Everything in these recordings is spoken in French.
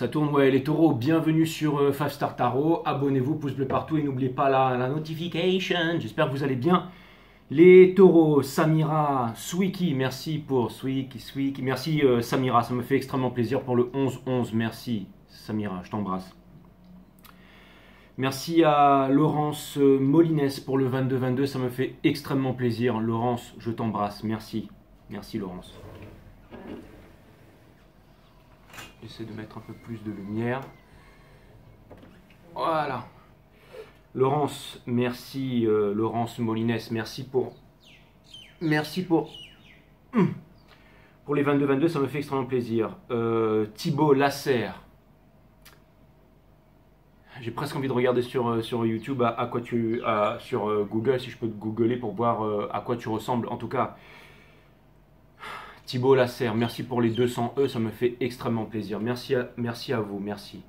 Ça tourne, ouais, les taureaux, bienvenue sur 5Star Tarot, abonnez-vous, pouce bleu partout et n'oubliez pas la notification, j'espère que vous allez bien. Les taureaux, Samira, Swiki, merci pour Swiki, merci Samira, ça me fait extrêmement plaisir pour le 11-11, merci Samira, je t'embrasse. Merci à Laurence Molines pour le 22-22, ça me fait extrêmement plaisir, Laurence, je t'embrasse, merci, merci Laurence. J'essaie de mettre un peu plus de lumière. Voilà. Laurence, merci. Laurence Molines, Merci pour les 22-22, ça me fait extrêmement plaisir. Thibaut Lasserre. J'ai presque envie de regarder sur YouTube sur Google, si je peux te googler pour voir à quoi tu ressembles. En tout cas... Thibaut Lasserre, merci pour les 200 E, ça me fait extrêmement plaisir. Merci à vous, merci.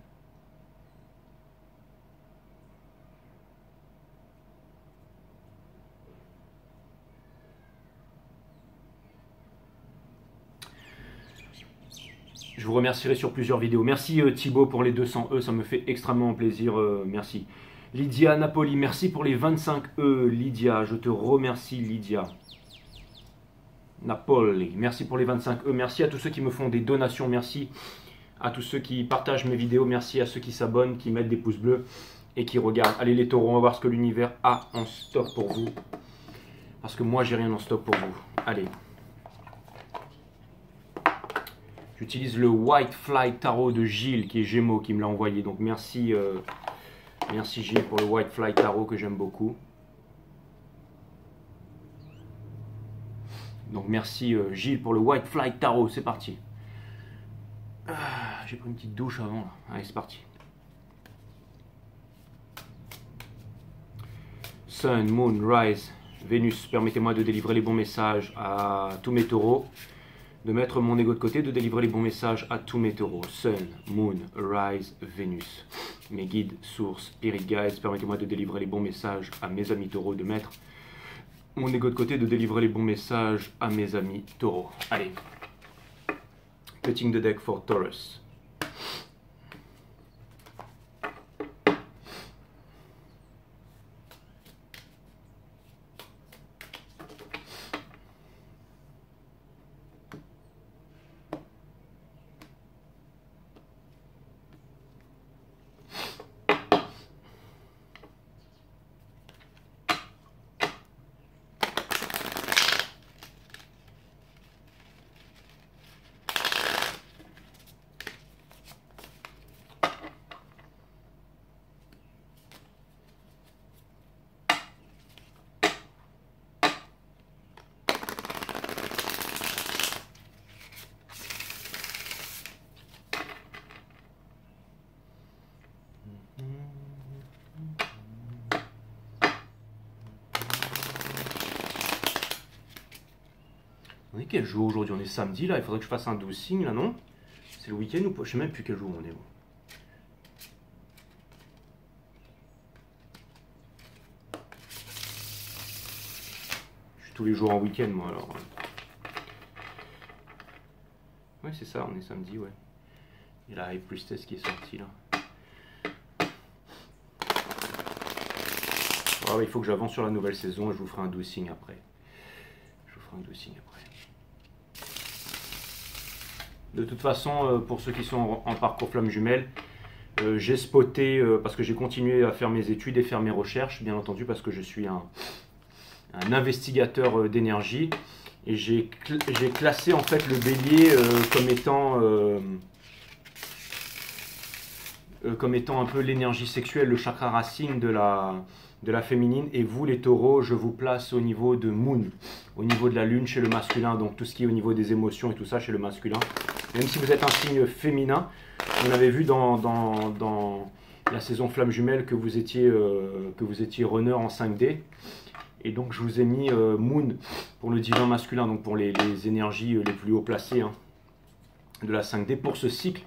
Je vous remercierai sur plusieurs vidéos. Merci Thibaut pour les 200 E, ça me fait extrêmement plaisir, merci. Lydia Napoli, merci pour les 25 E, Lydia, je te remercie Lydia. Napoli, merci pour les 25 E, merci à tous ceux qui me font des donations, merci à tous ceux qui partagent mes vidéos, merci à ceux qui s'abonnent, qui mettent des pouces bleus et qui regardent. Allez les taureaux, on va voir ce que l'univers a en stock pour vous, parce que moi j'ai rien en stock pour vous. Allez, j'utilise le White Fly Tarot de Gilles, qui est Gémeaux, qui me l'a envoyé, donc merci, merci Gilles pour le White Fly Tarot que j'aime beaucoup. Donc merci Gilles pour le White Fly Tarot, c'est parti. J'ai pris une petite douche avant là. Allez, c'est parti. Sun, Moon, Rise, Vénus, permettez-moi de délivrer les bons messages à tous mes taureaux, de mettre mon ego de côté, de délivrer les bons messages à tous mes taureaux. Sun, Moon, Rise, Vénus. Mes guides, sources, spirit guides, permettez-moi de délivrer les bons messages à mes amis taureaux, de mettre mon ego de côté, de délivrer les bons messages à mes amis taureaux. Allez. Cutting the deck for Taurus. Quel jour aujourd'hui? On est samedi là, il faudrait que je fasse un 12 signes là, non? C'est le week-end ou pas? Je sais même plus quel jour on est. Je suis tous les jours en week-end moi alors. Ouais c'est ça, on est samedi ouais. Il y a la High Priestess qui est sortie là. Ah, ouais, il faut que j'avance sur la nouvelle saison et je vous ferai un 12 signes après. Je vous ferai un 12 signes après. De toute façon, pour ceux qui sont en parcours flamme jumelle, j'ai spoté, parce que j'ai continué à faire mes études et faire mes recherches, bien entendu, parce que je suis un investigateur d'énergie. Et j'ai classé en fait le bélier comme étant un peu l'énergie sexuelle, le chakra racine de la féminine. Et vous, les taureaux, je vous place au niveau de Moon, au niveau de la lune chez le masculin, donc tout ce qui est au niveau des émotions et tout ça chez le masculin. Même si vous êtes un signe féminin, on avait vu dans la saison Flamme Jumelle que vous étiez, runner en 5D. Et donc je vous ai mis Moon pour le divin masculin, donc pour les énergies les plus haut placées hein, de la 5D pour ce cycle.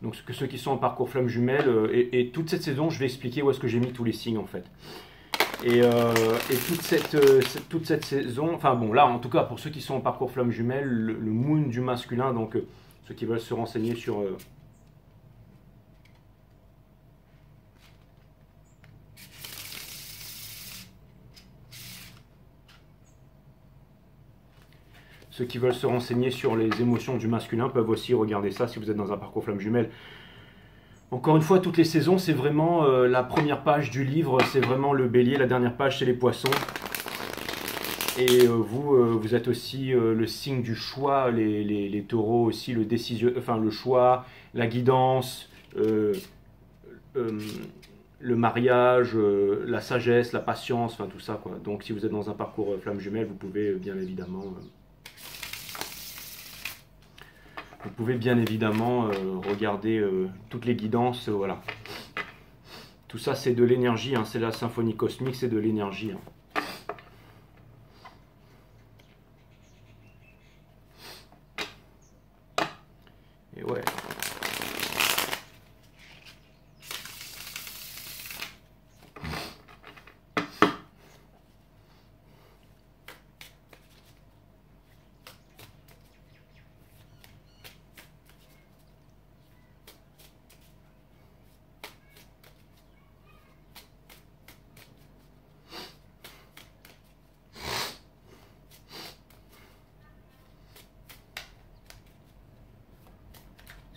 Donc ceux qui sont en parcours flamme jumelle, et toute cette saison, je vais expliquer où est-ce que j'ai mis tous les signes en fait. Et toute cette saison, enfin bon là en tout cas pour ceux qui sont en parcours flamme jumelle, le moon du masculin, donc ceux qui veulent se renseigner sur, Ceux qui veulent se renseigner sur les émotions du masculin peuvent aussi regarder ça si vous êtes dans un parcours flamme jumelle. Encore une fois, toutes les saisons, c'est vraiment la première page du livre, c'est vraiment le bélier, la dernière page, c'est les poissons. Et vous êtes aussi le signe du choix, les taureaux aussi, le choix, la guidance, le mariage, la sagesse, la patience, enfin tout ça, quoi. Donc si vous êtes dans un parcours flamme jumelle, vous pouvez bien évidemment... Vous pouvez bien évidemment regarder toutes les guidances, voilà. Tout ça c'est de l'énergie, hein, c'est la symphonie cosmique, c'est de l'énergie. Hein. Et ouais.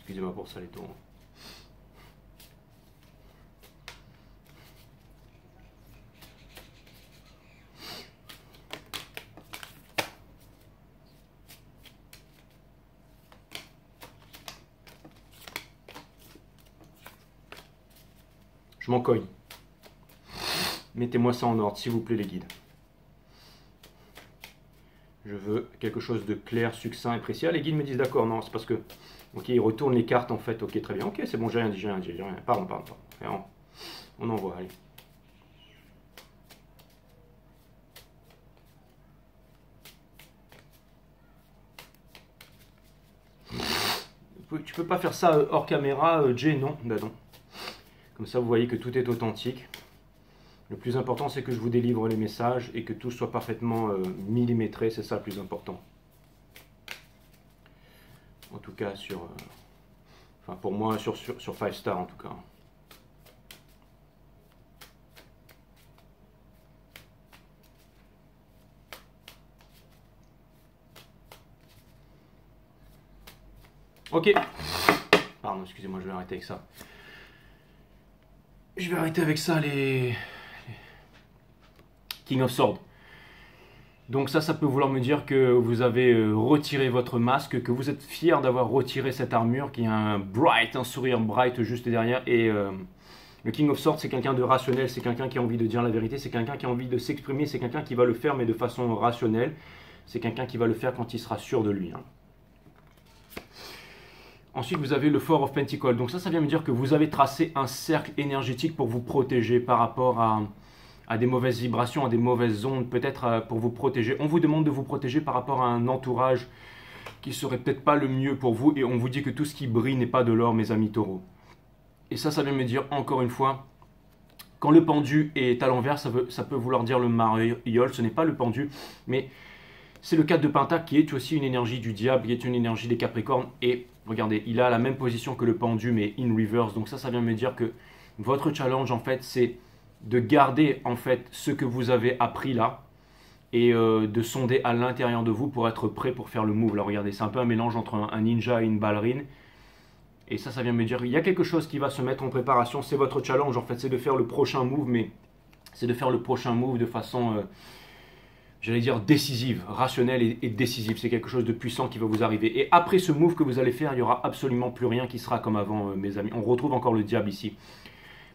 Excusez-moi pour ça les taureaux. Je m'en cogne. Mettez-moi ça en ordre, s'il vous plaît les guides. Je veux quelque chose de clair, succinct et précis. Ah, les guides me disent d'accord, non, c'est parce que... Ok, il retourne les cartes en fait. Ok, très bien. Ok, c'est bon, j'ai rien dit. Pardon. On envoie, allez. Tu peux pas faire ça hors caméra, Jay, non, bah non. Comme ça, vous voyez que tout est authentique. Le plus important, c'est que je vous délivre les messages et que tout soit parfaitement millimétré. C'est ça le plus important. En tout cas, enfin pour moi, sur 5 Star en tout cas. Ok. Pardon, excusez-moi, je vais arrêter avec ça. Je vais arrêter avec ça, les King of Swords. Donc ça peut vouloir me dire que vous avez retiré votre masque, que vous êtes fier d'avoir retiré cette armure, qu'il y a un sourire bright juste derrière. Et le King of Swords, c'est quelqu'un de rationnel, c'est quelqu'un qui a envie de dire la vérité, c'est quelqu'un qui a envie de s'exprimer, c'est quelqu'un qui va le faire mais de façon rationnelle, c'est quelqu'un qui va le faire quand il sera sûr de lui. Hein. Ensuite, vous avez le Four of Pentacles. Donc ça vient me dire que vous avez tracé un cercle énergétique pour vous protéger par rapport à des mauvaises vibrations, à des mauvaises ondes, peut-être pour vous protéger. On vous demande de vous protéger par rapport à un entourage qui serait peut-être pas le mieux pour vous et on vous dit que tout ce qui brille n'est pas de l'or, mes amis taureaux. Et ça vient me dire, encore une fois, quand le pendu est à l'envers, ça peut vouloir dire le mariole, ce n'est pas le pendu, mais c'est le 4 de Pentacle qui est aussi une énergie du diable, qui est une énergie des Capricornes. Et regardez, il a la même position que le pendu, mais in reverse. Donc ça vient me dire que votre challenge, en fait, c'est de garder en fait ce que vous avez appris là et de sonder à l'intérieur de vous pour être prêt pour faire le move. Là, regardez, c'est un peu un mélange entre un ninja et une ballerine. Et ça vient me dire qu'il y a quelque chose qui va se mettre en préparation. C'est votre challenge en fait, c'est de faire le prochain move, mais c'est de faire le prochain move de façon, j'allais dire décisive, rationnelle et décisive. C'est quelque chose de puissant qui va vous arriver. Et après ce move que vous allez faire, il n'y aura absolument plus rien qui sera comme avant, mes amis. On retrouve encore le diable ici.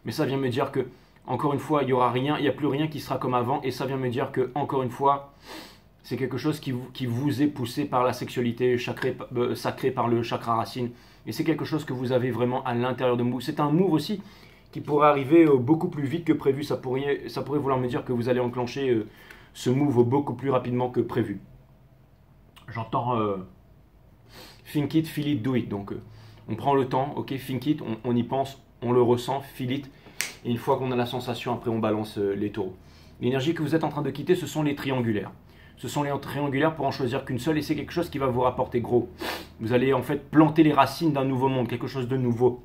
Mais ça vient me dire que encore une fois, il n'y aura rien, il n'y a plus rien qui sera comme avant. Et ça vient me dire que, encore une fois, c'est quelque chose qui vous est poussé par la sexualité sacrée, par le chakra racine. Et c'est quelque chose que vous avez vraiment à l'intérieur de vous. C'est un move aussi qui pourrait arriver beaucoup plus vite que prévu. Ça pourrait vouloir me dire que vous allez enclencher ce move beaucoup plus rapidement que prévu. J'entends think it, feel it, do it. Donc, on prend le temps, ok, think it, on y pense, on le ressent, feel it. Et une fois qu'on a la sensation, après on balance les taureaux. L'énergie que vous êtes en train de quitter, ce sont les triangulaires. Ce sont les triangulaires pour en choisir qu'une seule et c'est quelque chose qui va vous rapporter gros. Vous allez en fait planter les racines d'un nouveau monde, quelque chose de nouveau.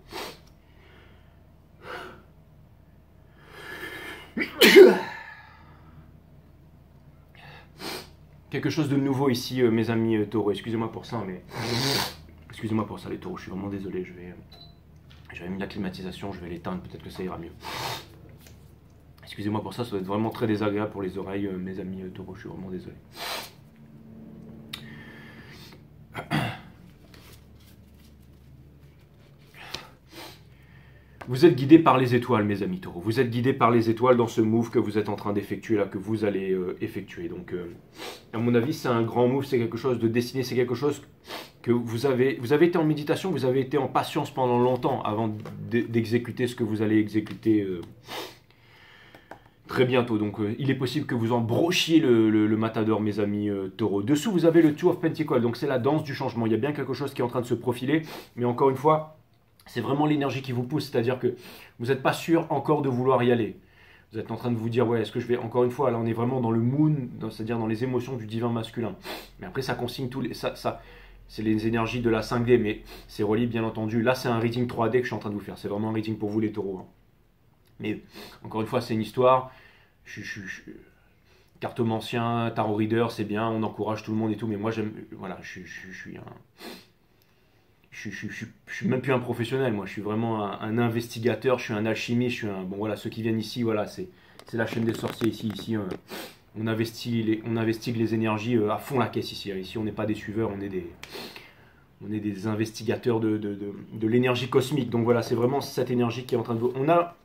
Quelque chose de nouveau ici, mes amis taureaux. Excusez-moi pour ça, mais... Excusez-moi pour ça, les taureaux. Je suis vraiment désolé. J'avais mis la climatisation, je vais l'éteindre. Peut-être que ça ira mieux. Excusez-moi pour ça, ça doit être vraiment très désagréable pour les oreilles, mes amis taureaux. Je suis vraiment désolé. Vous êtes guidés par les étoiles, mes amis taureaux. Vous êtes guidés par les étoiles dans ce move que vous êtes en train d'effectuer, là, que vous allez effectuer. Donc, à mon avis, c'est un grand move, c'est quelque chose de destiné, c'est quelque chose que vous avez été en méditation, vous avez été en patience pendant longtemps avant d'exécuter ce que vous allez exécuter très bientôt. Donc, il est possible que vous en brochiez le matador, mes amis taureaux. Dessous, vous avez le Two of Pentacles, donc c'est la danse du changement. Il y a bien quelque chose qui est en train de se profiler, mais encore une fois, c'est vraiment l'énergie qui vous pousse, c'est-à-dire que vous n'êtes pas sûr encore de vouloir y aller. Vous êtes en train de vous dire, ouais, est-ce que je vais, encore une fois, là on est vraiment dans le moon, c'est-à-dire dans les émotions du divin masculin. Mais après ça consigne tous les, c'est les énergies de la 5D, mais c'est relié bien entendu. Là c'est un reading 3D que je suis en train de vous faire, c'est vraiment un reading pour vous les taureaux. Hein. Mais encore une fois c'est une histoire, cartomancien, tarot reader, c'est bien, on encourage tout le monde et tout, mais moi j'aime, voilà, je suis un... Je suis même plus un professionnel, moi, je suis vraiment un investigateur, je suis un alchimiste, je suis un... Bon, voilà, ceux qui viennent ici, voilà, c'est la chaîne des sorciers ici, on investigue les énergies à fond la caisse ici, ici on n'est pas des suiveurs, on est des investigateurs de l'énergie cosmique, donc voilà, c'est vraiment cette énergie qui est en train de... On a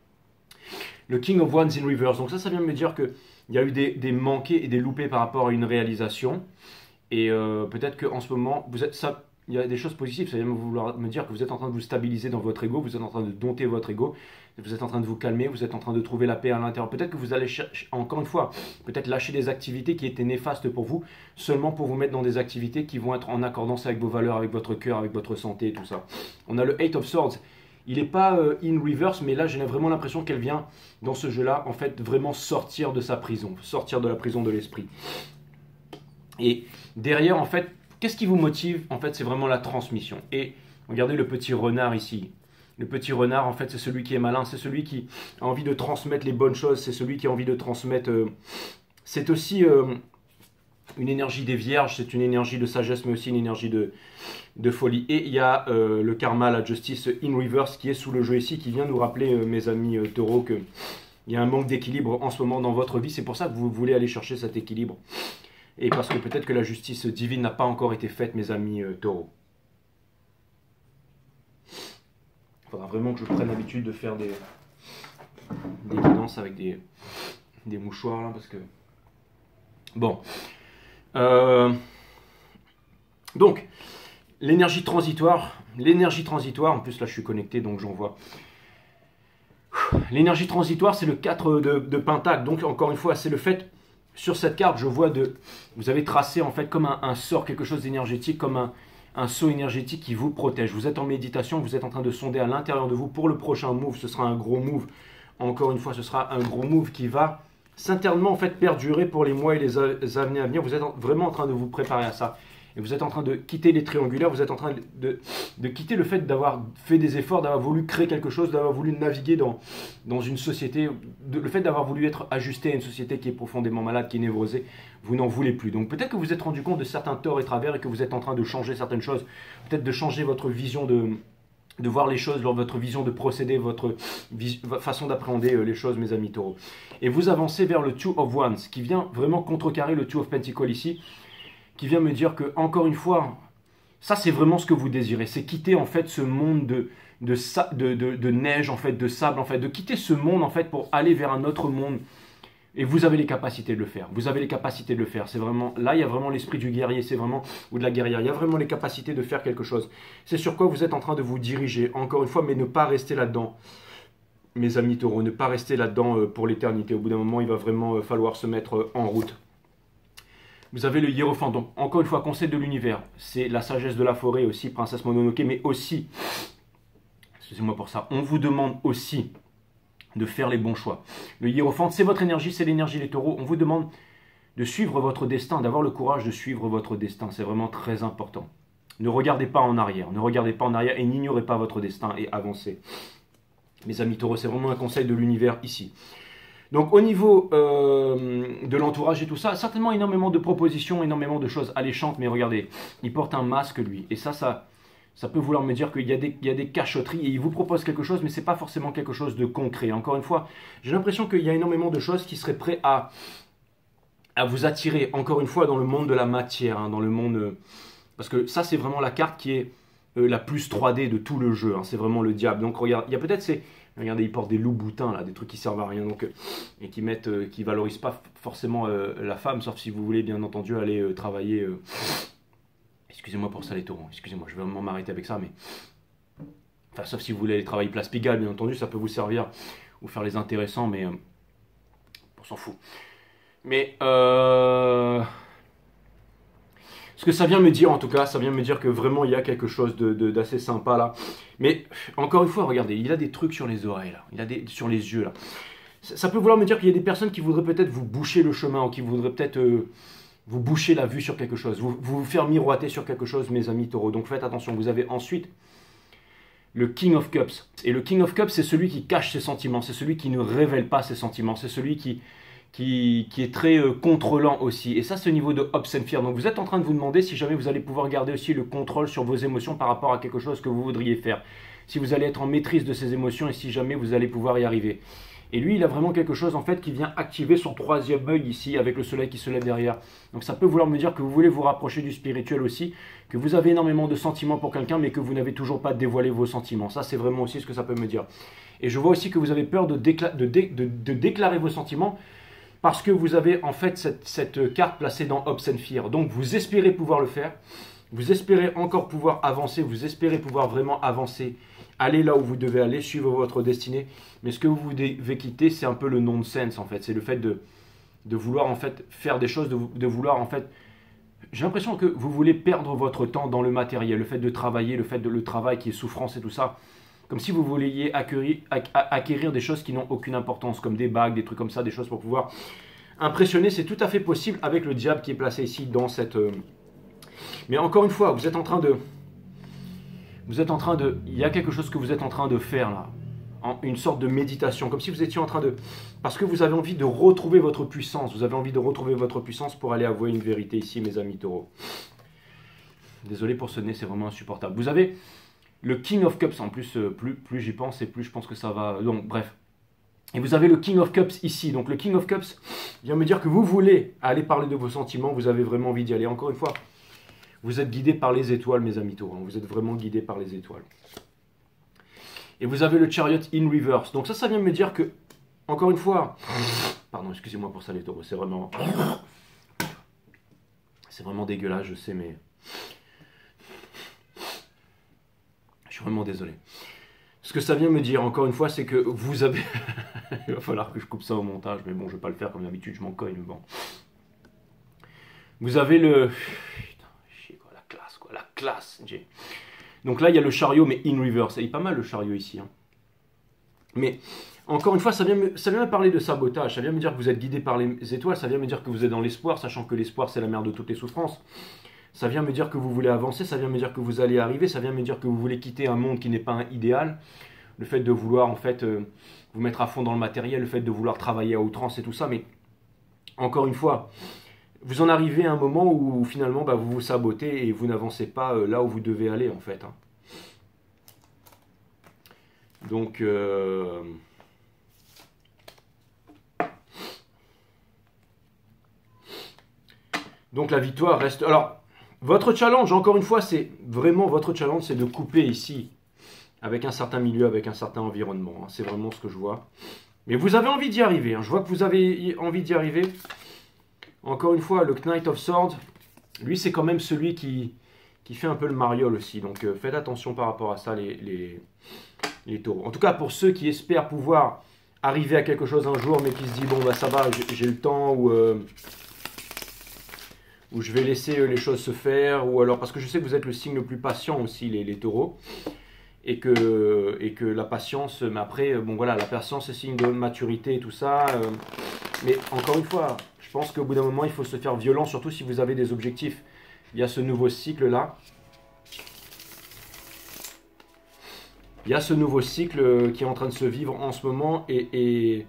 le King of Wands in Reverse, donc ça vient de me dire qu'il y a eu des manqués et des loupés par rapport à une réalisation, et peut-être qu'en ce moment, vous êtes... Ça, il y a des choses positives, ça vient vouloir me dire que vous êtes en train de vous stabiliser dans votre ego, vous êtes en train de dompter votre ego, vous êtes en train de vous calmer, vous êtes en train de trouver la paix à l'intérieur. Peut-être que vous allez, encore une fois, peut-être lâcher des activités qui étaient néfastes pour vous, seulement pour vous mettre dans des activités qui vont être en accordance avec vos valeurs, avec votre cœur, avec votre santé et tout ça. On a le Eight of Swords. Il n'est pas in reverse, mais là j'ai vraiment l'impression qu'elle vient, dans ce jeu-là, en fait, vraiment sortir de sa prison, sortir de la prison de l'esprit. Et derrière, en fait, qu'est-ce qui vous motive? En fait, c'est vraiment la transmission. Et regardez le petit renard ici. Le petit renard, en fait, c'est celui qui est malin, c'est celui qui a envie de transmettre les bonnes choses, c'est celui qui a envie de transmettre... C'est aussi une énergie des vierges, c'est une énergie de sagesse, mais aussi une énergie de folie. Et il y a le karma, la justice in reverse qui est sous le jeu ici, qui vient nous rappeler, mes amis taureaux, qu'il y a un manque d'équilibre en ce moment dans votre vie. C'est pour ça que vous voulez aller chercher cet équilibre. Et parce que peut-être que la justice divine n'a pas encore été faite, mes amis taureaux. Il faudra vraiment que je prenne l'habitude de faire des guidances avec des mouchoirs, là, parce que... Bon. Donc, l'énergie transitoire, en plus là je suis connecté, donc j'en vois... L'énergie transitoire, c'est le 4 de Pentacle, donc encore une fois, c'est le fait... Sur cette carte, je vois vous avez tracé en fait comme un sort, quelque chose d'énergétique, comme un sceau énergétique qui vous protège. Vous êtes en méditation, vous êtes en train de sonder à l'intérieur de vous pour le prochain move. Ce sera un gros move. Encore une fois, ce sera un gros move qui va certainement en fait perdurer pour les mois et les années à venir. Vous êtes vraiment en train de vous préparer à ça. Et vous êtes en train de quitter les triangulaires, vous êtes en train de quitter le fait d'avoir fait des efforts, d'avoir voulu créer quelque chose, d'avoir voulu naviguer dans une société, le fait d'avoir voulu être ajusté à une société qui est profondément malade, qui est névrosée, vous n'en voulez plus. Donc peut-être que vous vous êtes rendu compte de certains torts et travers et que vous êtes en train de changer certaines choses, peut-être de changer votre vision de voir les choses, votre vision de procéder, votre façon d'appréhender les choses, mes amis taureaux. Et vous avancez vers le Two of Wands, qui vient vraiment contrecarrer le Two of Pentacles ici, qui vient me dire que, encore une fois, ça c'est vraiment ce que vous désirez, c'est quitter en fait ce monde de neige, en fait, de sable, en fait, de quitter ce monde en fait pour aller vers un autre monde. Et vous avez les capacités de le faire, vous avez les capacités de le faire, c'est vraiment, là il y a vraiment l'esprit du guerrier, c'est vraiment, ou de la guerrière, il y a vraiment les capacités de faire quelque chose. C'est sur quoi vous êtes en train de vous diriger, encore une fois, mais ne pas rester là-dedans. Mes amis taureaux, ne pas rester là-dedans pour l'éternité, au bout d'un moment il va vraiment falloir se mettre en route. Vous avez le hiérophant, donc encore une fois, conseil de l'univers, c'est la sagesse de la forêt aussi, princesse Mononoke, mais aussi, excusez-moi pour ça, on vous demande aussi de faire les bons choix. Le hiérophant, c'est votre énergie, c'est l'énergie des taureaux, on vous demande de suivre votre destin, d'avoir le courage de suivre votre destin, c'est vraiment très important. Ne regardez pas en arrière, ne regardez pas en arrière et n'ignorez pas votre destin et avancez. Mes amis taureaux, c'est vraiment un conseil de l'univers ici. Donc au niveau de l'entourage et tout ça, certainement énormément de propositions, énormément de choses alléchantes, mais regardez, il porte un masque lui, et ça peut vouloir me dire qu'il y a des cachotteries, et il vous propose quelque chose, mais c'est pas forcément quelque chose de concret. Encore une fois, j'ai l'impression qu'il y a énormément de choses qui seraient prêtes à vous attirer, encore une fois, dans le monde de la matière, hein, dans le monde... parce que ça, c'est vraiment la carte qui est la plus 3D de tout le jeu, hein, c'est vraiment le diable. Donc regarde, il y a peut-être ces... Regardez, ils portent des loups boutins, là, des trucs qui servent à rien, donc, et qui mettent, qui valorisent pas forcément la femme, sauf si vous voulez, bien entendu, aller travailler... Excusez-moi pour ça, les taureaux, excusez-moi, je vais vraiment m'arrêter avec ça, mais... Enfin, sauf si vous voulez aller travailler Place Pigalle, bien entendu, ça peut vous servir, ou faire les intéressants, mais... on s'en fout. Mais... ce que ça vient me dire, en tout cas, ça vient me dire que vraiment, il y a quelque chose d'assez sympa, là. Mais, encore une fois, regardez, il a des trucs sur les oreilles, là. Il a des... sur les yeux, là. Ça peut vouloir me dire qu'il y a des personnes qui voudraient peut-être vous boucher le chemin, ou qui voudraient peut-être vous boucher la vue sur quelque chose, vous faire miroiter sur quelque chose, mes amis taureaux. Donc, faites attention. Vous avez ensuite le King of Cups. Et le King of Cups, c'est celui qui cache ses sentiments. C'est celui qui ne révèle pas ses sentiments. C'est celui qui est très contrôlant aussi. Et ça, c'est au niveau de Hopes and Fear. Donc, vous êtes en train de vous demander si jamais vous allez pouvoir garder aussi le contrôle sur vos émotions par rapport à quelque chose que vous voudriez faire. Si vous allez être en maîtrise de ces émotions et si jamais vous allez pouvoir y arriver. Et lui, il a vraiment quelque chose, en fait, qui vient activer son 3e œil ici, avec le soleil qui se lève derrière. Donc, ça peut vouloir me dire que vous voulez vous rapprocher du spirituel aussi, que vous avez énormément de sentiments pour quelqu'un, mais que vous n'avez toujours pas dévoilé vos sentiments. Ça, c'est vraiment aussi ce que ça peut me dire. Et je vois aussi que vous avez peur de déclarer vos sentiments, parce que vous avez en fait cette carte placée dans Hopes and Fear. Donc vous espérez pouvoir le faire, vous espérez encore pouvoir avancer, vous espérez pouvoir vraiment avancer, aller là où vous devez aller, suivre votre destinée. Mais ce que vous devez quitter, c'est un peu le nonsense en fait. C'est le fait de vouloir en fait faire des choses, de vouloir en fait... J'ai l'impression que vous voulez perdre votre temps dans le matériel, le fait de travailler, le fait de le travail qui est souffrance et tout ça. Comme si vous vouliez acquérir des choses qui n'ont aucune importance, comme des bagues, des trucs comme ça, des choses pour pouvoir impressionner. C'est tout à fait possible avec le diable qui est placé ici dans cette... Mais encore une fois, vous êtes en train de... Il y a quelque chose que vous êtes en train de faire là. Une sorte de méditation, comme si vous étiez en train de... Parce que vous avez envie de retrouver votre puissance. Vous avez envie de retrouver votre puissance pour aller avouer une vérité ici, mes amis taureaux. Désolé pour ce nez, c'est vraiment insupportable. Vous avez... Le King of Cups, en plus, plus j'y pense et plus je pense que ça va... Donc, bref. Et vous avez le King of Cups ici. Donc, le King of Cups vient me dire que vous voulez aller parler de vos sentiments. Vous avez vraiment envie d'y aller. Encore une fois, vous êtes guidé par les étoiles, mes amis taureaux. Vous êtes vraiment guidé par les étoiles. Et vous avez le Chariot in Reverse. Donc, ça vient me dire que... Encore une fois... Pardon, excusez-moi pour ça, les taureaux. C'est vraiment... C'est vraiment dégueulasse, je sais, mais... Je suis vraiment désolé. Ce que ça vient me dire, encore une fois, c'est que vous avez... Il va falloir que je coupe ça au montage, mais bon, je ne vais pas le faire comme d'habitude, je m'en cogne, mais bon. Vous avez le... Putain, chier quoi, la classe, quoi, la classe. Donc là, il y a le chariot, mais in reverse. Il est pas mal le chariot ici. Hein. Mais, encore une fois, ça vient me parler de sabotage, ça vient me dire que vous êtes guidé par les étoiles, ça vient me dire que vous êtes dans l'espoir, sachant que l'espoir, c'est la mère de toutes les souffrances. Ça vient me dire que vous voulez avancer, ça vient me dire que vous allez arriver, ça vient me dire que vous voulez quitter un monde qui n'est pas un idéal. Le fait de vouloir en fait vous mettre à fond dans le matériel, le fait de vouloir travailler à outrance et tout ça. Mais encore une fois, vous en arrivez à un moment où finalement bah, vous vous sabotez et vous n'avancez pas là où vous devez aller en fait. Hein. Donc... Donc la victoire reste... Alors... Votre challenge, encore une fois, c'est vraiment votre challenge, c'est de couper ici avec un certain milieu, avec un certain environnement. Hein. C'est vraiment ce que je vois. Mais vous avez envie d'y arriver. Hein. Je vois que vous avez envie d'y arriver. Encore une fois, le Knight of Swords, lui, c'est quand même celui qui fait un peu le mariole aussi. Donc faites attention par rapport à ça, les taureaux. En tout cas, pour ceux qui espèrent pouvoir arriver à quelque chose un jour, mais qui se disent, bon, bah ça va, j'ai le temps, ou je vais laisser les choses se faire, ou alors, parce que je sais que vous êtes le signe le plus patient aussi, les taureaux, et que la patience, mais après, bon voilà, la patience c'est signe de maturité et tout ça, mais encore une fois, je pense qu'au bout d'un moment, il faut se faire violent, surtout si vous avez des objectifs. Il y a ce nouveau cycle-là, il y a ce nouveau cycle qui est en train de se vivre en ce moment, et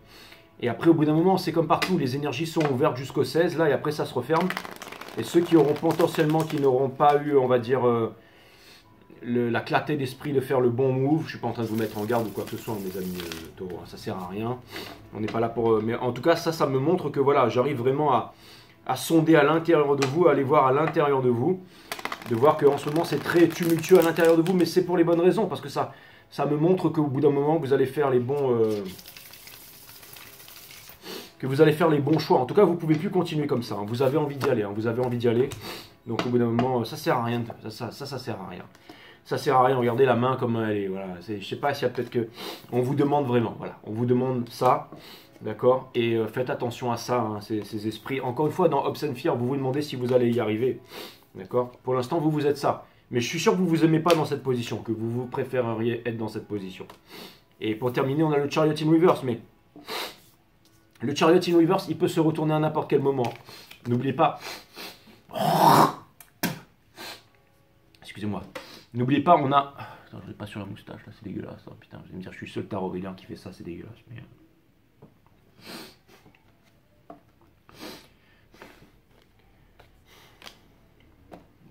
Et après, au bout d'un moment, c'est comme partout, les énergies sont ouvertes jusqu'au 16, là, et après, ça se referme. Et ceux qui auront potentiellement, qui n'auront pas eu, on va dire, la clarté d'esprit de faire le bon move, je suis pas en train de vous mettre en garde ou quoi que ce soit, mes amis, taureaux, ça sert à rien. On n'est pas là pour... mais en tout cas, ça me montre que, voilà, j'arrive vraiment à sonder à l'intérieur de vous, à aller voir à l'intérieur de vous, de voir qu'en ce moment, c'est très tumultueux à l'intérieur de vous, mais c'est pour les bonnes raisons, parce que ça me montre qu'au bout d'un moment, vous allez faire les bons... que vous allez faire les bons choix. En tout cas, vous ne pouvez plus continuer comme ça. Hein. Vous avez envie d'y aller. Hein. Vous avez envie d'y aller. Donc, au bout d'un moment, ça sert à rien. Ça sert à rien. Ça sert à rien. Regardez la main comment elle est. Voilà. Je ne sais pas s'il y a peut-être que... On vous demande vraiment. Voilà. On vous demande ça. D'accord. Et faites attention à ça, hein, ces esprits. Encore une fois, dans Hobbes and Fear, vous vous demandez si vous allez y arriver. D'accord. Pour l'instant, vous êtes ça. Mais je suis sûr que vous ne vous aimez pas dans cette position. Que vous préféreriez être dans cette position. Et pour terminer, on a le Chariot in Reverse. Mais... le Chariot in Reverse, il peut se retourner à n'importe quel moment. N'oubliez pas... excusez-moi. N'oubliez pas, on a... attends, je ne l'ai pas sur la moustache, là, c'est dégueulasse. Hein. Putain, vous allez me dire, je suis le seul tarotélien qui fait ça, c'est dégueulasse. Mais...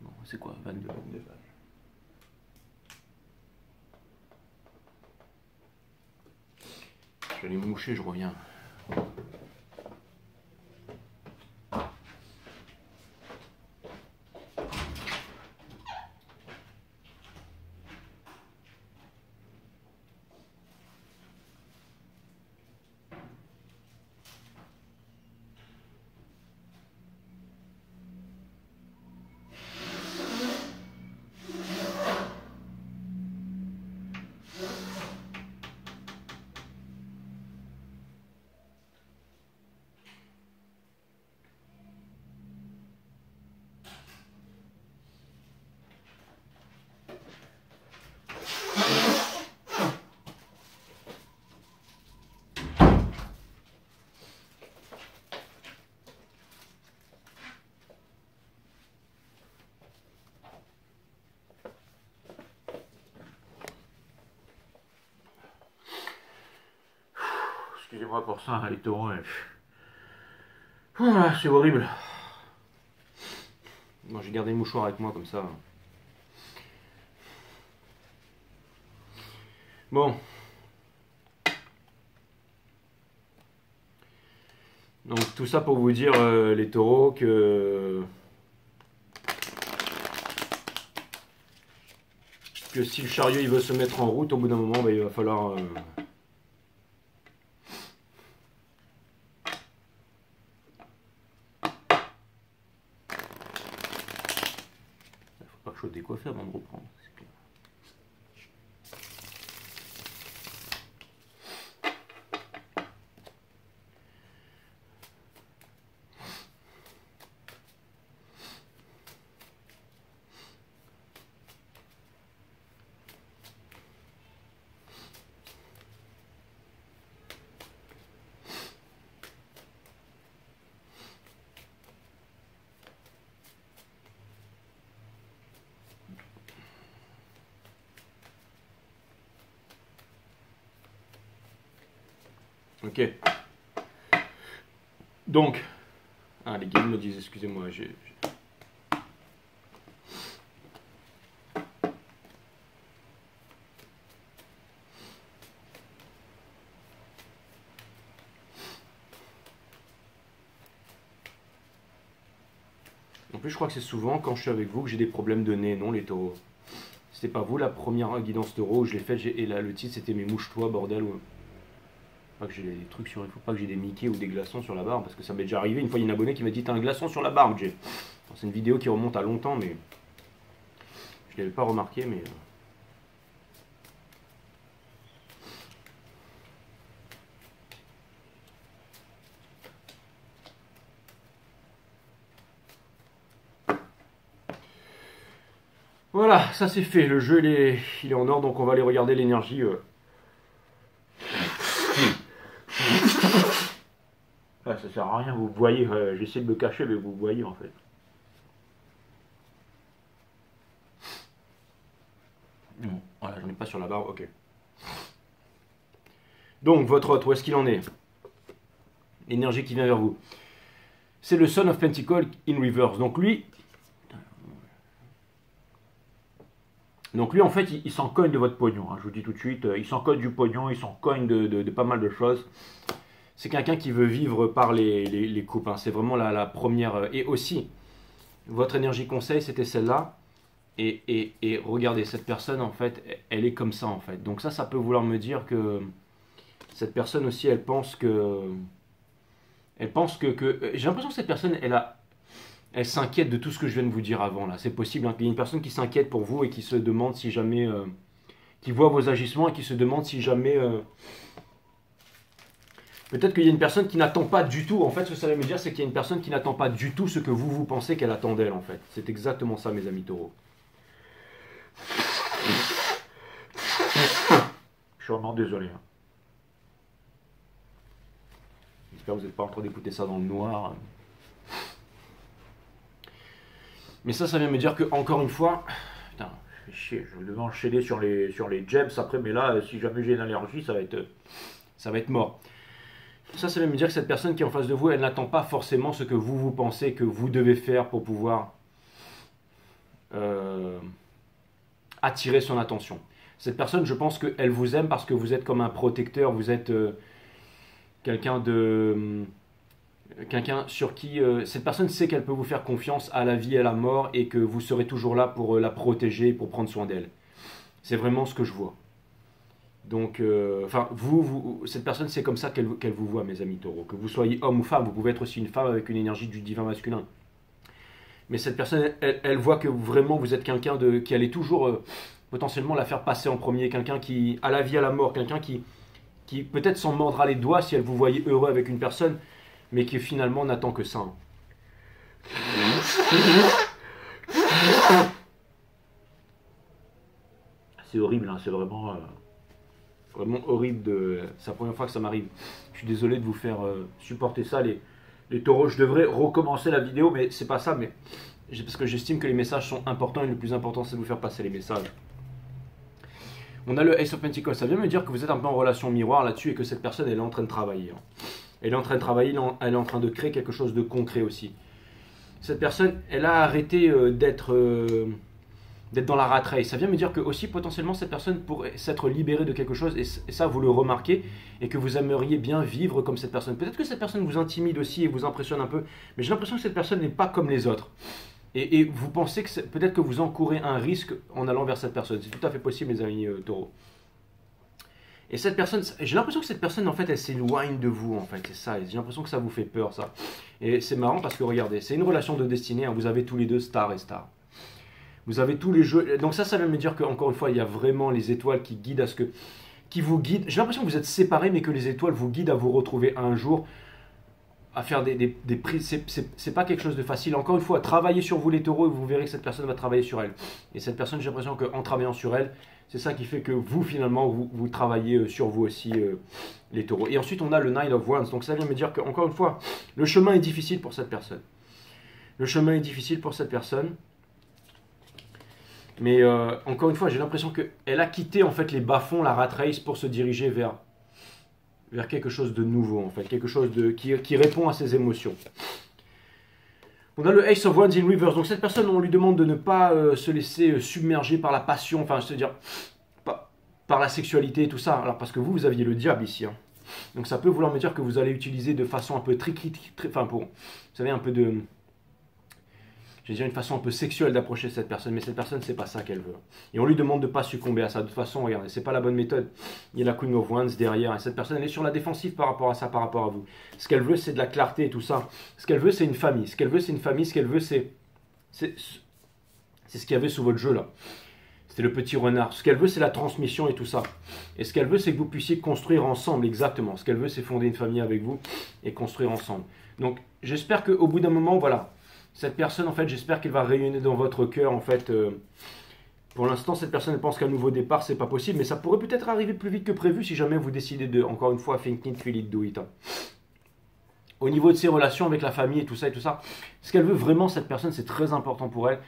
bon, c'est quoi 22 pages. Je vais aller me moucher, je reviens. Excusez-moi pour ça, les taureaux, c'est horrible. Moi, j'ai gardé le mouchoir avec moi comme ça. Bon. Donc tout ça pour vous dire, les taureaux, que si le chariot il veut se mettre en route, au bout d'un moment, bah, il va falloir... décoiffer avant de reprendre. Ok. Donc, ah, les gars me disent, excusez-moi, j'ai... en plus, je crois que c'est souvent quand je suis avec vous que j'ai des problèmes de nez, non, les taureaux. C'était pas vous la première guidance taureau où je l'ai faite, et là, le titre, c'était mes mouches-toi, bordel, ouais. Que j'ai des trucs sur, il faut pas que j'ai des Mickey ou des glaçons sur la barbe, parce que ça m'est déjà arrivé. Une fois, il y a une abonnée qui m'a dit t'as un glaçon sur la barbe, Jay. C'est une vidéo qui remonte à longtemps, mais je l'avais pas remarqué, mais voilà, ça c'est fait. Le jeu il est en or, donc on va aller regarder l'énergie. Ah, ça sert à rien, vous voyez, j'essaie de me cacher, mais vous voyez en fait. Bon, voilà, je n'ai pas sur la barre, ok. Donc, votre autre, où est-ce qu'il en est? l'énergie qui vient vers vous. C'est le Son of Pentacles in Reverse. Donc lui, en fait, il s'en cogne de votre pognon, hein, je vous dis tout de suite. Il s'en cogne du pognon, il s'en cogne de pas mal de choses. C'est quelqu'un qui veut vivre par les coupes. Hein. C'est vraiment la première. Et aussi, votre énergie conseil, c'était celle-là. Et regardez, cette personne, en fait, elle est comme ça, en fait. Donc ça peut vouloir me dire que cette personne aussi, elle pense que... J'ai l'impression que cette personne, elle s'inquiète de tout ce que je viens de vous dire avant, là. C'est possible, hein. Il y a une personne qui s'inquiète pour vous et qui se demande si jamais... qui voit vos agissements et qui se demande si jamais... Peut-être qu'il y a une personne qui n'attend pas du tout. En fait, ce que ça veut me dire, c'est qu'il y a une personne qui n'attend pas du tout ce que vous pensez qu'elle attend d'elle, en fait. C'est exactement ça, mes amis taureaux. Je suis vraiment désolé. Hein. J'espère que vous n'êtes pas en train d'écouter ça dans le noir. Mais ça vient me dire que, encore une fois, putain, je fais chier, je devais enchaîner sur les jabs après, mais là, si jamais j'ai une allergie, ça va être mort. Ça vient me dire que cette personne qui est en face de vous, elle n'attend pas forcément ce que vous pensez que vous devez faire pour pouvoir attirer son attention. Cette personne, je pense qu'elle vous aime parce que vous êtes comme un protecteur, vous êtes quelqu'un sur qui cette personne sait qu'elle peut vous faire confiance à la vie et à la mort et que vous serez toujours là pour la protéger, pour prendre soin d'elle. C'est vraiment ce que je vois. Donc, enfin, cette personne, c'est comme ça qu'elle vous voit, mes amis taureaux. Que vous soyez homme ou femme, vous pouvez être aussi une femme avec une énergie du divin masculin. Mais cette personne, elle voit que vraiment vous êtes quelqu'un qui allait toujours potentiellement la faire passer en premier, quelqu'un qui, à la vie, à la mort, quelqu'un qui peut-être s'en mordra les doigts si elle vous voyait heureux avec une personne, mais qui finalement n'attend que ça. Hein. C'est horrible, hein, c'est vraiment... Vraiment horrible, c'est la première fois que ça m'arrive. Je suis désolé de vous faire supporter ça, les taureaux. Je devrais recommencer la vidéo, mais c'est pas ça. Mais parce que j'estime que les messages sont importants et le plus important, c'est de vous faire passer les messages. On a le Ace of Pentacles. Ça vient me dire que vous êtes un peu en relation miroir là-dessus et que cette personne, elle est en train de travailler. Elle est en train de travailler, elle est en train de créer quelque chose de concret aussi. Cette personne, elle a arrêté d'être dans la rat race. Ça vient me dire que aussi potentiellement cette personne pourrait s'être libérée de quelque chose, et ça vous le remarquez, et que vous aimeriez bien vivre comme cette personne. Peut-être que cette personne vous intimide aussi et vous impressionne un peu, mais j'ai l'impression que cette personne n'est pas comme les autres. Et vous pensez que peut-être que vous encourez un risque en allant vers cette personne. C'est tout à fait possible, mes amis taureaux. Et cette personne, j'ai l'impression que cette personne, en fait, elle s'éloigne de vous, en fait, c'est ça. J'ai l'impression que ça vous fait peur, ça. Et c'est marrant parce que, regardez, c'est une relation de destinée, hein. Vous avez tous les deux star et star. Vous avez tous les jeux. Donc ça vient me dire qu'encore une fois, il y a vraiment les étoiles qui guident à ce que... qui vous guident. J'ai l'impression que vous êtes séparés, mais que les étoiles vous guident à vous retrouver un jour, à faire des prises. C'est pas quelque chose de facile. Encore une fois, travaillez sur vous les taureaux et vous verrez que cette personne va travailler sur elle. Et cette personne, j'ai l'impression qu'en travaillant sur elle, c'est ça qui fait que vous, finalement, vous travaillez sur vous aussi, les taureaux. Et ensuite, on a le Nine of Wands. Donc ça vient me dire qu'encore une fois, le chemin est difficile pour cette personne. Le chemin est difficile pour cette personne. Mais encore une fois, j'ai l'impression qu'elle a quitté en fait les bas-fonds, la rat race, pour se diriger vers quelque chose de nouveau, en fait, quelque chose qui répond à ses émotions. On a le Ace of Wands in Reverse. Donc cette personne, on lui demande de ne pas se laisser submerger par la passion, enfin, c'est-à-dire par la sexualité et tout ça. Alors parce que vous aviez le diable ici. Hein. Donc ça peut vouloir me dire que vous allez utiliser de façon un peu tricky, enfin, vous savez, un peu de... Je veux dire, une façon un peu sexuelle d'approcher cette personne, mais cette personne, c'est pas ça qu'elle veut. Et on lui demande de ne pas succomber à ça. De toute façon, regardez, c'est pas la bonne méthode. Il y a la Queen of Wands derrière, et cette personne, elle est sur la défensive par rapport à ça, par rapport à vous. Ce qu'elle veut, c'est de la clarté et tout ça. Ce qu'elle veut, c'est une famille. Ce qu'elle veut, c'est une famille. Ce qu'elle veut, c'est ce qu'il y avait sous votre jeu, là. C'était le petit renard. Ce qu'elle veut, c'est la transmission et tout ça. Et ce qu'elle veut, c'est que vous puissiez construire ensemble, exactement. Ce qu'elle veut, c'est fonder une famille avec vous et construire ensemble. Donc, j'espère qu'au bout d'un moment, voilà... Cette personne, en fait, j'espère qu'elle va rayonner dans votre cœur, en fait. Pour l'instant, cette personne pense qu'un nouveau départ, c'est pas possible, mais ça pourrait peut-être arriver plus vite que prévu si jamais vous décidez de, encore une fois, think it, feel it, do it. Hein. Au niveau de ses relations avec la famille et tout ça, ce qu'elle veut vraiment, cette personne, c'est très important pour elle.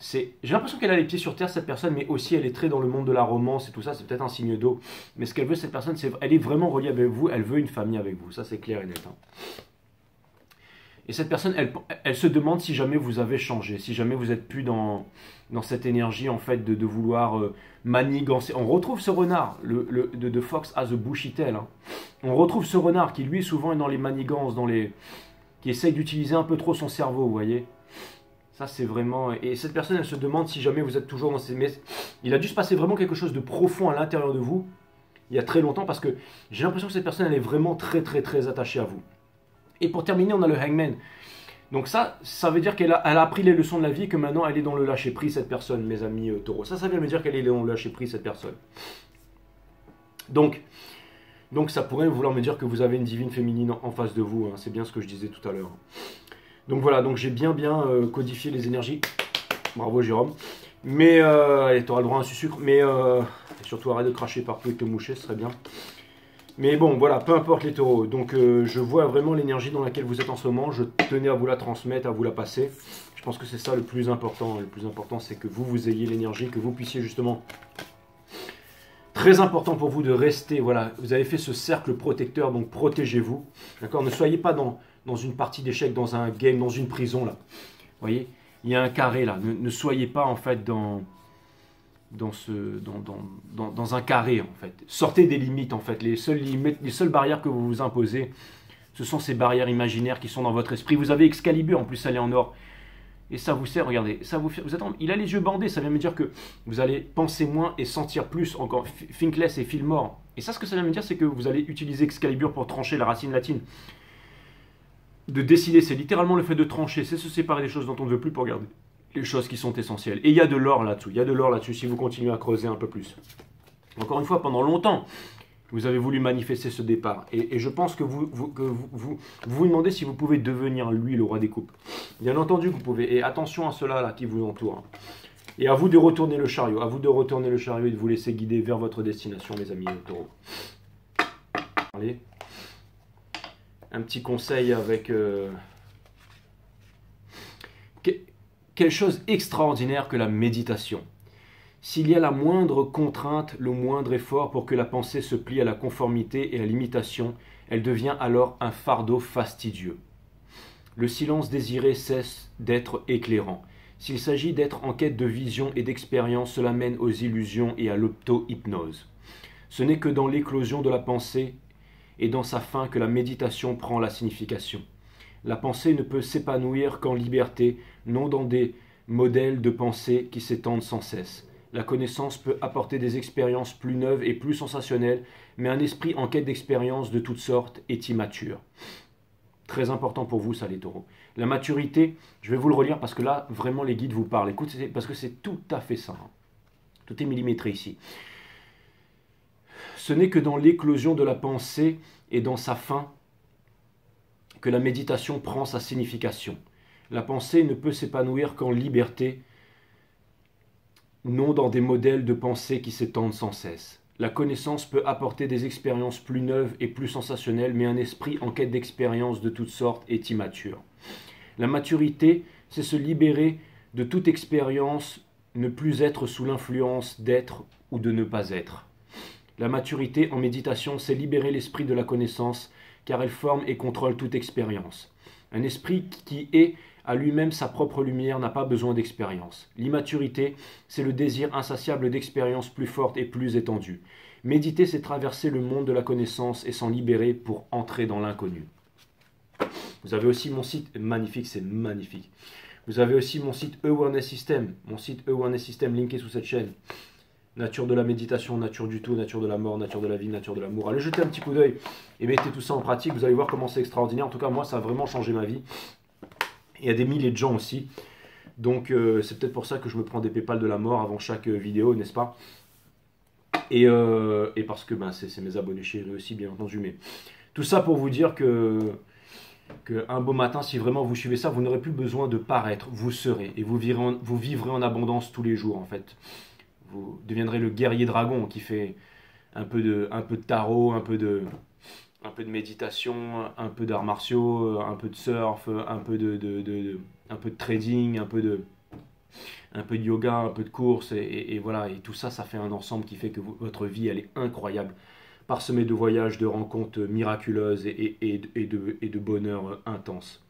J'ai l'impression qu'elle a les pieds sur terre, cette personne, mais aussi elle est très dans le monde de la romance et tout ça, c'est peut-être un signe d'eau. Mais ce qu'elle veut, cette personne, c'est elle est vraiment reliée avec vous, elle veut une famille avec vous, ça c'est clair et net. Hein. Et cette personne, elle se demande si jamais vous avez changé, si jamais vous n'êtes plus dans cette énergie en fait de vouloir manigancer. On retrouve ce renard, de Fox as a bushy tail. Hein. On retrouve ce renard qui lui souvent est dans les manigances, qui essaye d'utiliser un peu trop son cerveau, vous voyez. Ça c'est vraiment... Et cette personne, elle se demande si jamais vous êtes toujours dans ces... Mais il a dû se passer vraiment quelque chose de profond à l'intérieur de vous, il y a très longtemps, parce que j'ai l'impression que cette personne, elle est vraiment très très très attachée à vous. Et pour terminer, on a le Hangman. Donc ça veut dire qu'elle a appris les leçons de la vie, que maintenant elle est dans le lâcher-prise, cette personne, mes amis taureaux. Ça veut dire qu'elle est dans le lâcher-prise, cette personne. Donc ça pourrait vouloir me dire que vous avez une divine féminine en face de vous. Hein. C'est bien ce que je disais tout à l'heure. Donc voilà, donc j'ai bien codifié les énergies. Bravo Jérôme. Mais, allez, t'auras le droit à un sucre. Mais surtout arrête de cracher partout et de te moucher, ce serait bien. Mais bon, voilà, peu importe les taureaux. Donc, je vois vraiment l'énergie dans laquelle vous êtes en ce moment. Je tenais à vous la transmettre, à vous la passer. Je pense que c'est ça le plus important. Le plus important, c'est que vous ayez l'énergie, que vous puissiez justement... Très important pour vous de rester, voilà. Vous avez fait ce cercle protecteur, donc protégez-vous. D'accord? Ne soyez pas dans une partie d'échec, dans un game, dans une prison, là. Vous voyez? Il y a un carré, là. Ne soyez pas, en fait, dans un carré, en fait. Sortez des limites, en fait. Les seules barrières que vous vous imposez, ce sont ces barrières imaginaires qui sont dans votre esprit. Vous avez Excalibur, en plus, elle est en or. Et ça vous sert, regardez, ça vous fait... Il a les yeux bandés, ça vient me dire que vous allez penser moins et sentir plus, encore Finkless et Fillmore. Et ça, ce que ça vient me dire, c'est que vous allez utiliser Excalibur pour trancher la racine latine. De décider, c'est littéralement le fait de trancher, c'est se séparer des choses dont on ne veut plus pour garder les choses qui sont essentielles. Et il y a de l'or là-dessous, il y a de l'or là-dessus si vous continuez à creuser un peu plus. Encore une fois, pendant longtemps, vous avez voulu manifester ce départ. Et je pense que vous demandez si vous pouvez devenir lui, le roi des couples. Bien entendu que vous pouvez. Et attention à ceux-là là, qui vous entourent. Et à vous de retourner le chariot. À vous de retourner le chariot et de vous laisser guider vers votre destination, mes amis taureaux. Allez. Un petit conseil avec... Quelque chose extraordinaire que la méditation. S'il y a la moindre contrainte, le moindre effort pour que la pensée se plie à la conformité et à l'imitation, elle devient alors un fardeau fastidieux. Le silence désiré cesse d'être éclairant. S'il s'agit d'être en quête de vision et d'expérience, cela mène aux illusions et à l'opto-hypnose. Ce n'est que dans l'éclosion de la pensée et dans sa fin que la méditation prend la signification. La pensée ne peut s'épanouir qu'en liberté, non dans des modèles de pensée qui s'étendent sans cesse. La connaissance peut apporter des expériences plus neuves et plus sensationnelles, mais un esprit en quête d'expériences de toutes sortes est immature. Très important pour vous, ça, les taureaux. La maturité, je vais vous le relire parce que là, vraiment, les guides vous parlent. Écoutez, parce que c'est tout à fait ça. Hein. Tout est millimétré ici. Ce n'est que dans l'éclosion de la pensée et dans sa fin que la méditation prend sa signification. La pensée ne peut s'épanouir qu'en liberté, non dans des modèles de pensée qui s'étendent sans cesse. La connaissance peut apporter des expériences plus neuves et plus sensationnelles, mais un esprit en quête d'expériences de toutes sortes est immature. La maturité, c'est se libérer de toute expérience, ne plus être sous l'influence d'être ou de ne pas être. La maturité en méditation, c'est libérer l'esprit de la connaissance, car elle forme et contrôle toute expérience. Un esprit qui est à lui-même sa propre lumière n'a pas besoin d'expérience. L'immaturité, c'est le désir insatiable d'expériences plus fortes et plus étendues. Méditer, c'est traverser le monde de la connaissance et s'en libérer pour entrer dans l'inconnu. Vous avez aussi mon site, magnifique, c'est magnifique. Vous avez aussi mon site Awareness System, linké sous cette chaîne. Nature de la méditation, nature du tout, nature de la mort, nature de la vie, nature de l'amour. Allez jeter un petit coup d'œil et mettez tout ça en pratique. Vous allez voir comment c'est extraordinaire. En tout cas, moi, ça a vraiment changé ma vie. Il y a des milliers de gens aussi. Donc, c'est peut-être pour ça que je me prends des pépales de la mort avant chaque vidéo, n'est-ce pas? Et parce que ben, c'est mes abonnés chez eux aussi, bien entendu. Mais tout ça pour vous dire qu'un beau matin, si vraiment vous suivez ça, vous n'aurez plus besoin de paraître. Vous serez et vous vivrez en abondance tous les jours, en fait. Vous deviendrez le guerrier dragon qui fait un peu de tarot, un peu de méditation, un peu d'arts martiaux, un peu de surf, un peu de trading, un peu de yoga, un peu de course, et voilà, et tout ça, ça fait un ensemble qui fait que votre vie, elle est incroyable, parsemée de voyages, de rencontres miraculeuses et de bonheur intense.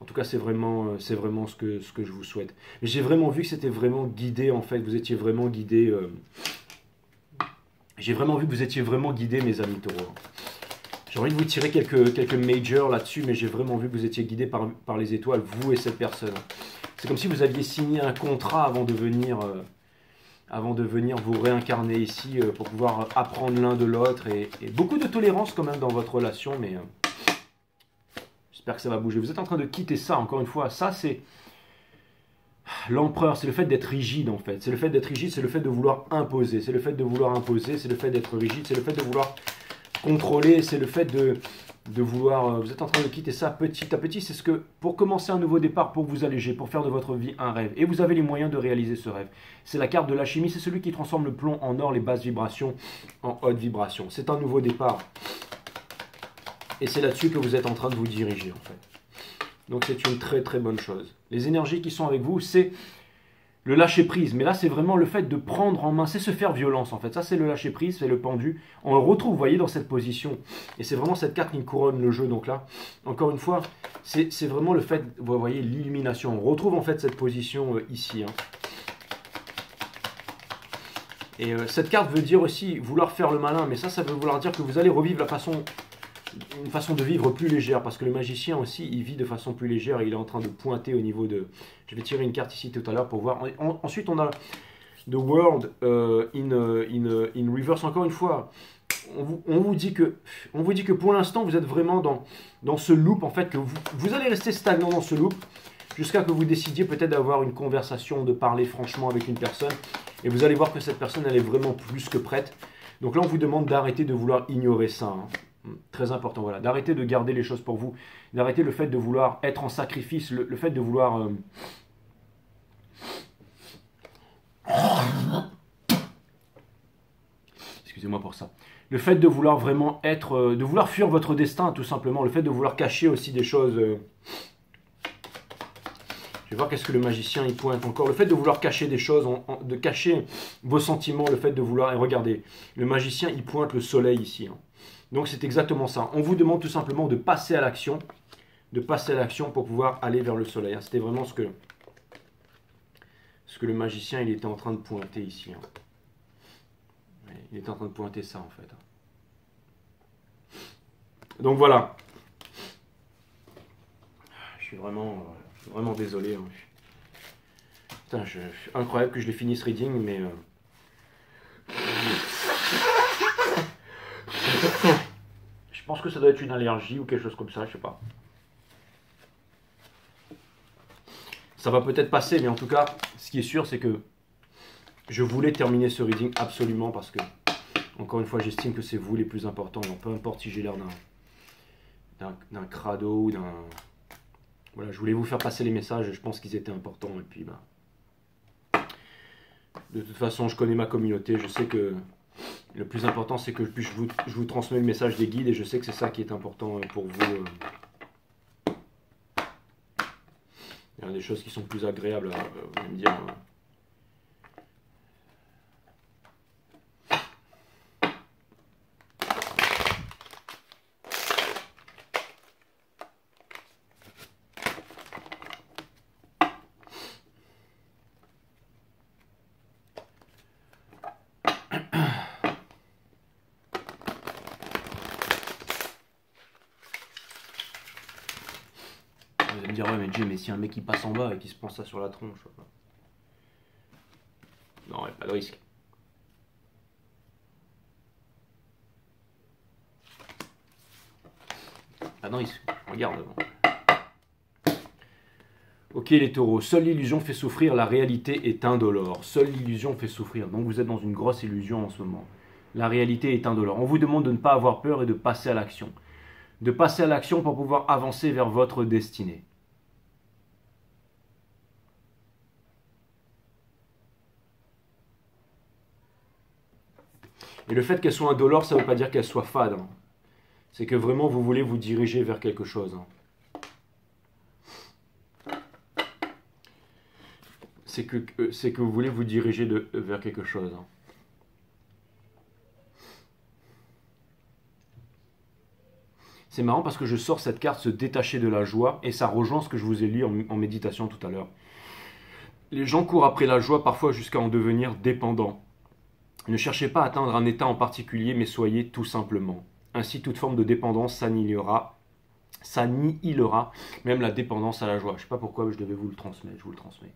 En tout cas, c'est vraiment ce que je vous souhaite. Mais j'ai vraiment vu que c'était vraiment guidé, en fait. Vous étiez vraiment guidé. J'ai vraiment vu que vous étiez vraiment guidé, mes amis taureaux. J'ai envie de vous tirer quelques majors là-dessus, mais j'ai vraiment vu que vous étiez guidé par les étoiles, vous et cette personne. C'est comme si vous aviez signé un contrat avant de venir vous réincarner ici pour pouvoir apprendre l'un de l'autre. Et beaucoup de tolérance quand même dans votre relation, mais j'espère que ça va bouger. Vous êtes en train de quitter ça, encore une fois. Ça, c'est l'empereur, c'est le fait d'être rigide en fait. C'est le fait d'être rigide, c'est le fait de vouloir imposer. C'est le fait de vouloir imposer, c'est le fait d'être rigide, c'est le fait de vouloir contrôler, c'est le fait de vouloir... Vous êtes en train de quitter ça petit à petit. C'est ce que, pour commencer un nouveau départ, pour vous alléger, pour faire de votre vie un rêve. Et vous avez les moyens de réaliser ce rêve. C'est la carte de l'alchimie, c'est celui qui transforme le plomb en or, les basses vibrations en hautes vibrations. C'est un nouveau départ. Et c'est là-dessus que vous êtes en train de vous diriger, en fait. Donc c'est une très très bonne chose. Les énergies qui sont avec vous, c'est le lâcher-prise. Mais là, c'est vraiment le fait de prendre en main, c'est se faire violence en fait. Ça, c'est le lâcher-prise, c'est le pendu. On le retrouve, vous voyez, dans cette position. Et c'est vraiment cette carte qui couronne le jeu. Donc là, encore une fois, c'est vraiment le fait, vous voyez, l'illumination. On retrouve en fait cette position ici. Hein. Et cette carte veut dire aussi vouloir faire le malin. Mais ça veut vouloir dire que vous allez revivre une façon de vivre plus légère, parce que le magicien aussi, il vit de façon plus légère et il est en train de pointer au niveau de... Je vais tirer une carte ici tout à l'heure pour voir. Ensuite, on a The World in Reverse. Encore une fois, on vous dit que pour l'instant, vous êtes vraiment dans ce loop, en fait, que vous allez rester stagnant dans ce loop jusqu'à que vous décidiez peut-être d'avoir une conversation, de parler franchement avec une personne, et vous allez voir que cette personne, elle est vraiment plus que prête. Donc là, on vous demande d'arrêter de vouloir ignorer ça, hein. Très important, voilà, d'arrêter de garder les choses pour vous, d'arrêter le fait de vouloir être en sacrifice, le fait de vouloir... Excusez-moi pour ça. Le fait de vouloir vraiment être... de vouloir fuir votre destin, tout simplement. Le fait de vouloir cacher aussi des choses... Je vais voir qu'est-ce que le magicien, il pointe encore. Le fait de vouloir cacher des choses, de cacher vos sentiments, le fait de vouloir... Et regardez, le magicien, il pointe le soleil ici, hein. Donc c'est exactement ça. On vous demande tout simplement de passer à l'action. De passer à l'action pour pouvoir aller vers le soleil. C'était vraiment ce que le magicien, il était en train de pointer ici. Il était en train de pointer ça en fait. Donc voilà. Je suis vraiment désolé. Putain, incroyable que je les finisse reading, mais... Je pense que ça doit être une allergie ou quelque chose comme ça, je sais pas. Ça va peut-être passer, mais en tout cas, ce qui est sûr, c'est que je voulais terminer ce reading absolument parce que, encore une fois, j'estime que c'est vous les plus importants. Donc, peu importe si j'ai l'air d'un crado ou d'un... Voilà, je voulais vous faire passer les messages, je pense qu'ils étaient importants. Et puis, bah, de toute façon, je connais ma communauté, je sais que... Le plus important, c'est que je vous transmets le message des guides, et je sais que c'est ça qui est important pour vous. Il y a des choses qui sont plus agréables, vous allez me dire. Si un mec qui passe en bas et qui se prend ça sur la tronche. Non, il n'y a pas de risque. Pas de risque, regarde. Ok les taureaux, seule l'illusion fait souffrir, la réalité est indolore. Seule l'illusion fait souffrir, donc vous êtes dans une grosse illusion en ce moment. La réalité est indolore. On vous demande de ne pas avoir peur et de passer à l'action. De passer à l'action pour pouvoir avancer vers votre destinée. Et le fait qu'elle soit indolore, ça ne veut pas dire qu'elle soit fade. Hein. C'est que vraiment, vous voulez vous diriger vers quelque chose. Hein. C'est que vous voulez vous diriger vers quelque chose. Hein. C'est marrant parce que je sors cette carte, se détacher de la joie, et ça rejoint ce que je vous ai lu en méditation tout à l'heure. Les gens courent après la joie parfois jusqu'à en devenir dépendants. Ne cherchez pas à atteindre un état en particulier, mais soyez tout simplement. Ainsi, toute forme de dépendance s'annihilera, même la dépendance à la joie. Je ne sais pas pourquoi, mais je devais vous le transmettre, je vous le transmets.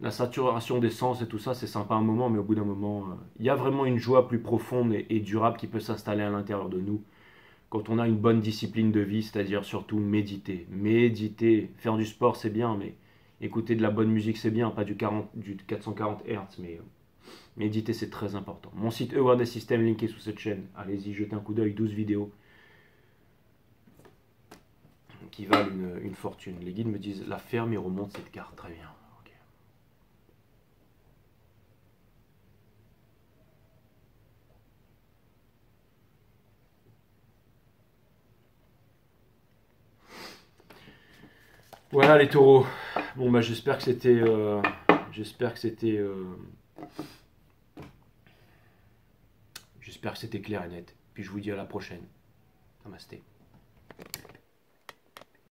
La saturation des sens et tout ça, c'est sympa un moment, mais au bout d'un moment, il y a vraiment une joie plus profonde et durable qui peut s'installer à l'intérieur de nous quand on a une bonne discipline de vie, c'est-à-dire surtout méditer. Méditer, faire du sport, c'est bien, mais écouter de la bonne musique, c'est bien, pas du 440 Hz, mais méditer, c'est très important. Mon site Awareness System, linké sous cette chaîne. Allez-y, jetez un coup d'œil, 12 vidéos qui valent une fortune. Les guides me disent, la ferme et remonte cette carte, très bien. Voilà les taureaux. Bon bah j'espère que c'était clair et net. Puis je vous dis à la prochaine. Namasté.